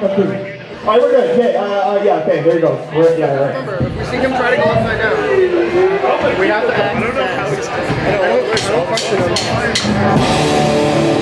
Alright, we're good. Yeah, yeah, okay, there you go. Remember, if we see him try to go upside down, we have to act. I don't know how it's. I don't function.